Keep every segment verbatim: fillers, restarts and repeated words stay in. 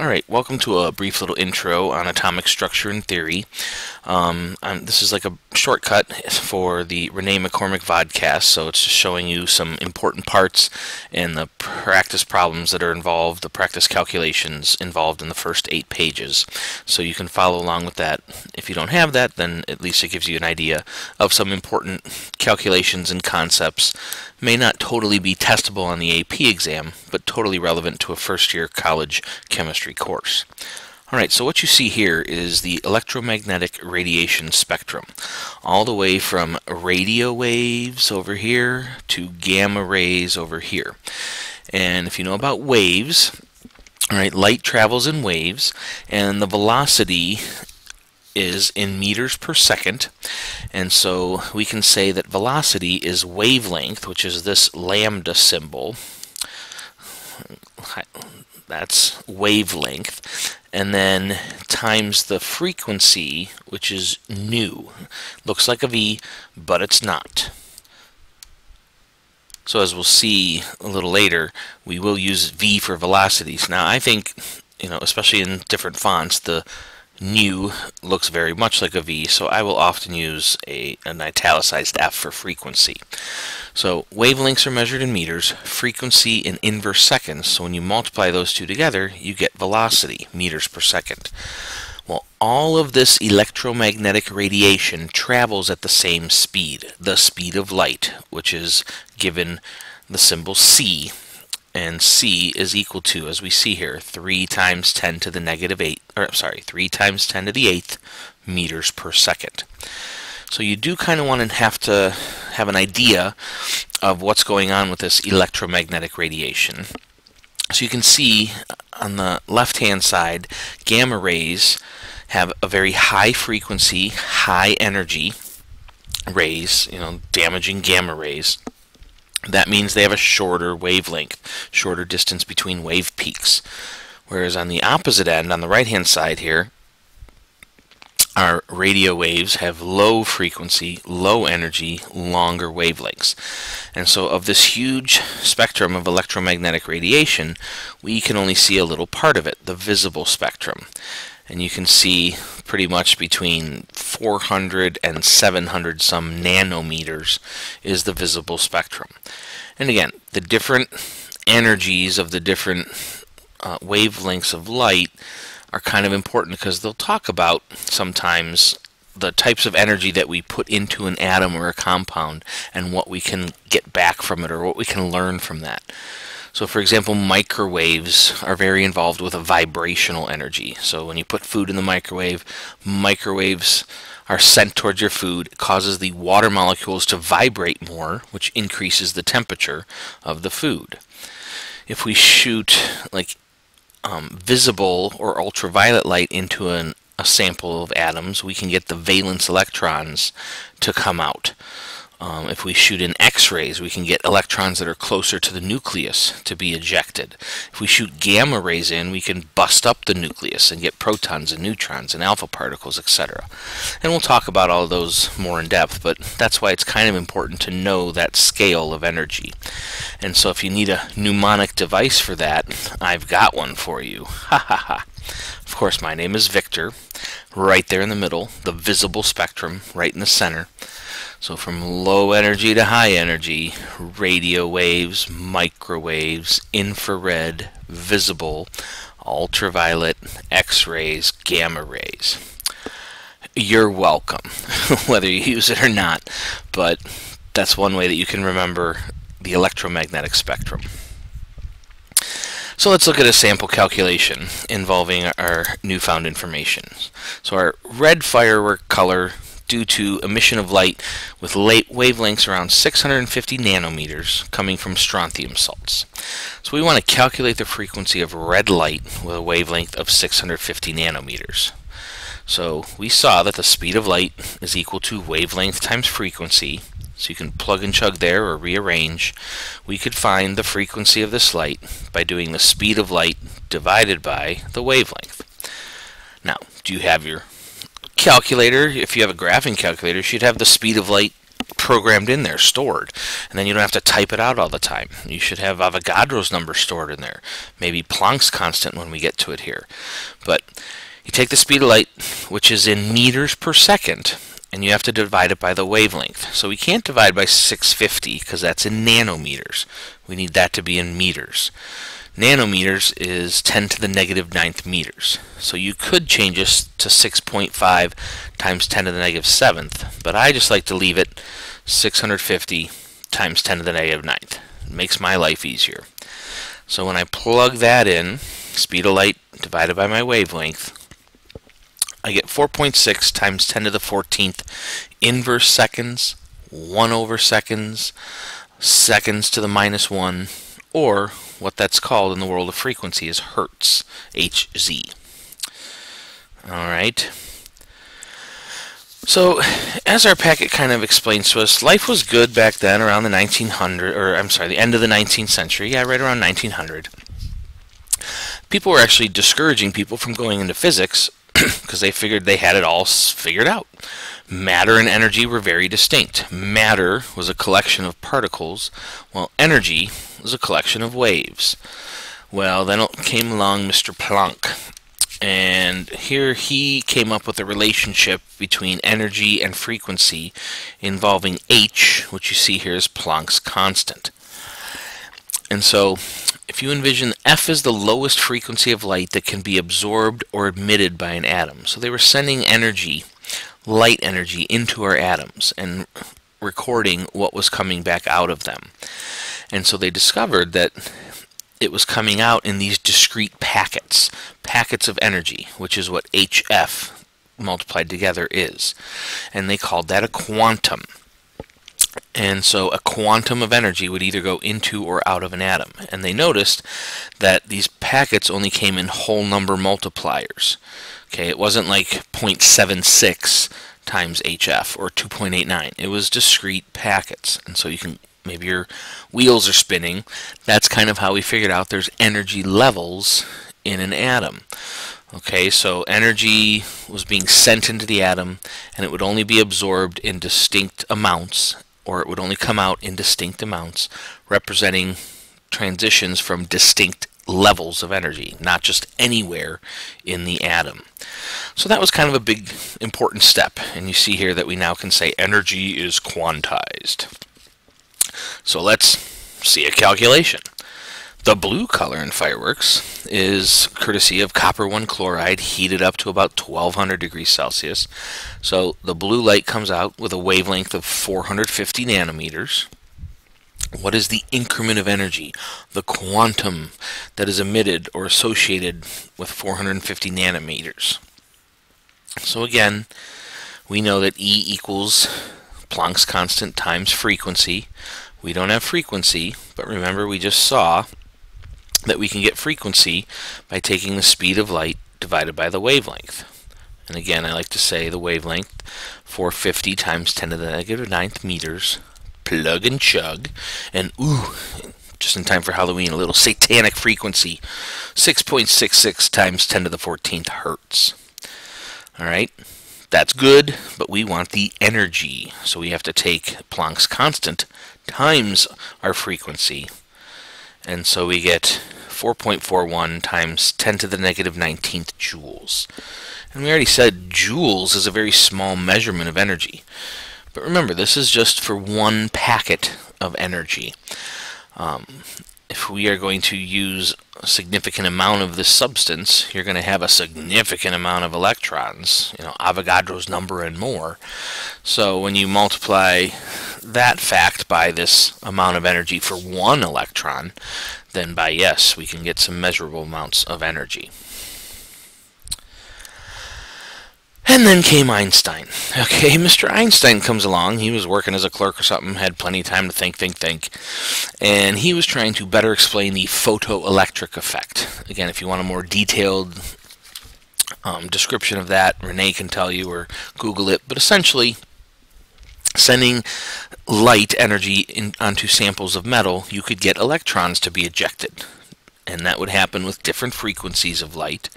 Alright, welcome to a brief little intro on atomic structure and theory. Um, I'm, this is like a shortcut for the Renee McCormick vodcast, so it's just showing you some important parts and the practice problems that are involved, the practice calculations involved in the first eight pages. So you can follow along with that. If you don't have that, then at least it gives you an idea of some important calculations and concepts. May not totally be testable on the A P exam, but totally relevant to a first-year college chemistry course. Alright, so what you see here is the electromagnetic radiation spectrum, all the way from radio waves over here to gamma rays over here. And if you know about waves, alright, light travels in waves, and the velocity is in meters per second, and so we can say that velocity is wavelength, which is this lambda symbol. That's wavelength, and then times the frequency, which is nu. Looks like a V, but it's not. So as we'll see a little later, we will use V for velocities. Now I think, you know, especially in different fonts, the nu looks very much like a V, so I will often use a, an italicized F for frequency. So wavelengths are measured in meters, frequency in inverse seconds, so when you multiply those two together, you get velocity, meters per second. Well, all of this electromagnetic radiation travels at the same speed, the speed of light, which is given the symbol C. And C is equal to, as we see here, three times ten to the negative eight, or sorry, three times ten to the eighth meters per second. So you do kind of want to have to have an idea of what's going on with this electromagnetic radiation. So you can see on the left-hand side, gamma rays have a very high frequency, high energy rays, you know, damaging gamma rays. That means they have a shorter wavelength, shorter distance between wave peaks. Whereas on the opposite end, on the right-hand side here, our radio waves have low frequency, low energy, longer wavelengths. And so of this huge spectrum of electromagnetic radiation, we can only see a little part of it, the visible spectrum. And you can see pretty much between four hundred and seven hundred some nanometers is the visible spectrum. And again, the different energies of the different uh, wavelengths of light are kind of important because they'll talk about sometimes the types of energy that we put into an atom or a compound and what we can get back from it or what we can learn from that. So for example, microwaves are very involved with a vibrational energy. So when you put food in the microwave, microwaves are sent towards your food. It causes the water molecules to vibrate more, which increases the temperature of the food. If we shoot like um, visible or ultraviolet light into an, a sample of atoms, we can get the valence electrons to come out. Um, if we shoot in X-rays, we can get electrons that are closer to the nucleus to be ejected. If we shoot gamma rays in, we can bust up the nucleus and get protons and neutrons and alpha particles, et cetera. And we'll talk about all of those more in depth, but that's why it's kind of important to know that scale of energy. And so if you need a mnemonic device for that, I've got one for you. Ha ha ha. Of course, my name is Victor, right there in the middle, the visible spectrum, right in the center. So from low energy to high energy, radio waves, microwaves, infrared, visible, ultraviolet, X-rays, gamma rays. You're welcome, whether you use it or not, but that's one way that you can remember the electromagnetic spectrum. So let's look at a sample calculation involving our newfound information. So our red firework color due to emission of light with late wavelengths around six hundred fifty nanometers coming from strontium salts. So we want to calculate the frequency of red light with a wavelength of six hundred fifty nanometers. So we saw that the speed of light is equal to wavelength times frequency. So you can plug and chug there or rearrange. We could find the frequency of this light by doing the speed of light divided by the wavelength. Now, do you have your calculator? If you have a graphing calculator, you should have the speed of light programmed in there, stored, and then you don't have to type it out all the time. You should have Avogadro's number stored in there, maybe Planck's constant when we get to it here. But you take the speed of light, which is in meters per second, and you have to divide it by the wavelength. So we can't divide by six hundred fifty because that's in nanometers. We need that to be in meters. Nanometers is ten to the negative ninth meters. So you could change this to six point five times ten to the negative seventh, but I just like to leave it six hundred fifty times ten to the negative ninth. It makes my life easier. So when I plug that in, speed of light divided by my wavelength, I get four point six times ten to the fourteenth inverse seconds, one over seconds, seconds to the minus one, or what that's called in the world of frequency is hertz, H Z. Alright, so as our packet kind of explains to us, life was good back then around the nineteen hundred, or I'm sorry, the end of the nineteenth century, yeah, right around nineteen hundred. People were actually discouraging people from going into physics because they figured they had it all figured out. Matter and energy were very distinct. Matter was a collection of particles, while energy was a collection of waves. Well, then came along Mister Planck, and here he came up with a relationship between energy and frequency involving H, which you see here is Planck's constant. And so, if you envision F is the lowest frequency of light that can be absorbed or emitted by an atom. So they were sending energy, light energy, into our atoms and recording what was coming back out of them. And so they discovered that it was coming out in these discrete packets, packets of energy, which is what H F multiplied together is. And they called that a quantum. And so a quantum of energy would either go into or out of an atom. And they noticed that these packets only came in whole number multipliers. Okay, it wasn't like zero point seven six times H F or two point eight nine. It was discrete packets. And so you can, maybe your wheels are spinning. That's kind of how we figured out there's energy levels in an atom. Okay, so energy was being sent into the atom, and it would only be absorbed in distinct amounts, or it would only come out in distinct amounts, representing transitions from distinct levels of energy, not just anywhere in the atom. So that was kind of a big, important step, and you see here that we now can say energy is quantized. So let's see a calculation. The blue color in fireworks is courtesy of copper one chloride heated up to about twelve hundred degrees Celsius. So the blue light comes out with a wavelength of four hundred fifty nanometers. What is the increment of energy, the quantum that is emitted or associated with four hundred fifty nanometers? So again, we know that E equals Planck's constant times frequency. We don't have frequency, but remember we just saw that we can get frequency by taking the speed of light divided by the wavelength. And again, I like to say the wavelength, four hundred fifty times ten to the negative ninth meters, plug and chug, and ooh, just in time for Halloween, a little satanic frequency, six point six six times ten to the fourteenth hertz. Alright, that's good, but we want the energy, so we have to take Planck's constant times our frequency. And so we get four point four one times ten to the negative nineteenth joules. And we already said joules is a very small measurement of energy. But remember, this is just for one packet of energy. Um, if we are going to use a significant amount of this substance, you're going to have a significant amount of electrons, you know, Avogadro's number and more. So when you multiply that fact by this amount of energy for one electron, then by yes, we can get some measurable amounts of energy. And then came Einstein. Okay, Mister Einstein comes along. He was working as a clerk or something, had plenty of time to think, think, think. And he was trying to better explain the photoelectric effect. Again, if you want a more detailed um, description of that, Renee can tell you or Google it. But essentially, sending light energy in, onto samples of metal, you could get electrons to be ejected. and that would happen with different frequencies of light,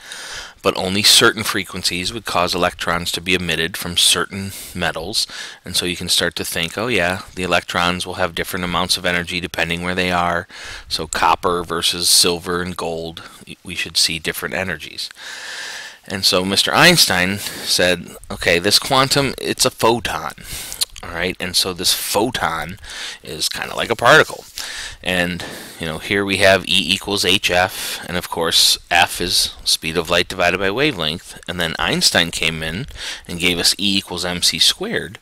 but only certain frequencies would cause electrons to be emitted from certain metals. And so you can start to think, oh yeah, the electrons will have different amounts of energy depending where they are. So copper versus silver and gold, we should see different energies. And so Mister Einstein said, okay, this quantum, it's a photon. All right, and so this photon is kind of like a particle. And, you know, here we have E equals H F, and of course F is speed of light divided by wavelength. And then Einstein came in and gave us E equals M C squared.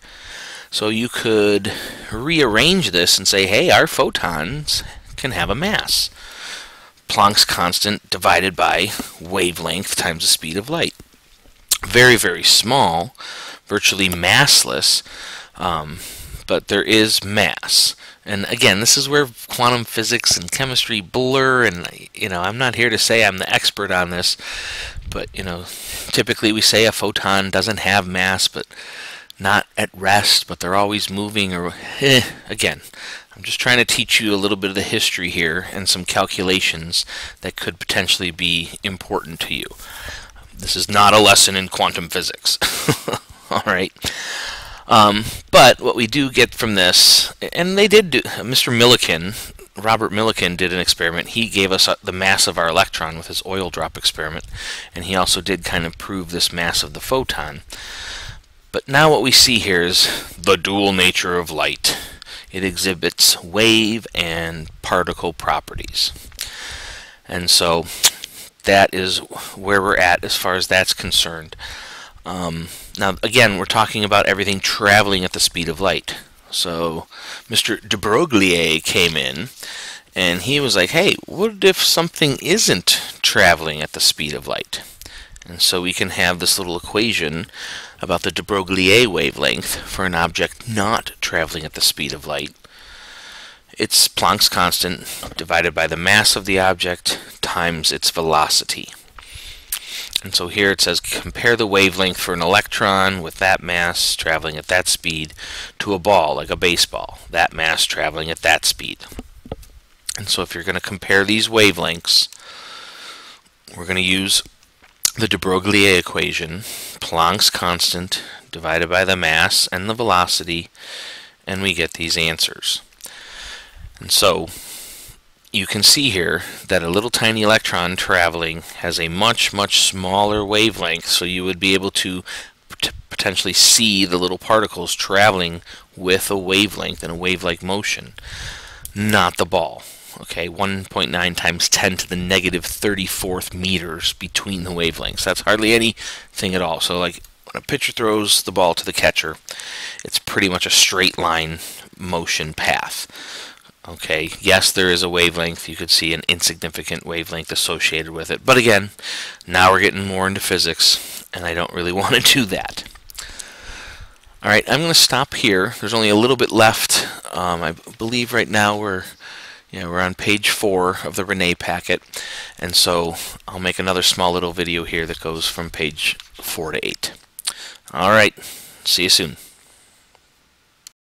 So you could rearrange this and say, hey, our photons can have a mass. Planck's constant divided by wavelength times the speed of light. Very, very small, virtually massless, Um, but there is mass. And again, this is where quantum physics and chemistry blur, and, you know, I'm not here to say I'm the expert on this, but, you know, typically we say a photon doesn't have mass, but not at rest, but they're always moving, or, eh, again, I'm just trying to teach you a little bit of the history here and some calculations that could potentially be important to you. This is not a lesson in quantum physics. All right. Um, but what we do get from this, and they did do, Mister Millikan, Robert Millikan did an experiment. He gave us the mass of our electron with his oil drop experiment, and he also did kind of prove this mass of the photon. But now what we see here is the dual nature of light. It exhibits wave and particle properties. And so that is where we're at as far as that's concerned. Um, now, again, we're talking about everything traveling at the speed of light. So Mister de Broglie came in, and he was like, hey, what if something isn't traveling at the speed of light? And so we can have this little equation about the de Broglie wavelength for an object not traveling at the speed of light. It's Planck's constant divided by the mass of the object times its velocity. And so here it says, compare the wavelength for an electron with that mass traveling at that speed to a ball, like a baseball, that mass traveling at that speed. And so if you're going to compare these wavelengths, we're going to use the de Broglie equation, Planck's constant divided by the mass and the velocity, and we get these answers. And so you can see here that a little tiny electron traveling has a much, much smaller wavelength, so you would be able to potentially see the little particles traveling with a wavelength and a wave-like motion, not the ball. Okay, one point nine times ten to the negative thirty-fourth meters between the wavelengths. That's hardly anything at all. So like when a pitcher throws the ball to the catcher, it's pretty much a straight line motion path. Okay, yes, there is a wavelength. You could see an insignificant wavelength associated with it. But again, now we're getting more into physics, and I don't really want to do that. All right, I'm going to stop here. There's only a little bit left. Um, I believe right now we're, you know, we're on page four of the Renee packet, and so I'll make another small little video here that goes from page four to eight. All right, see you soon.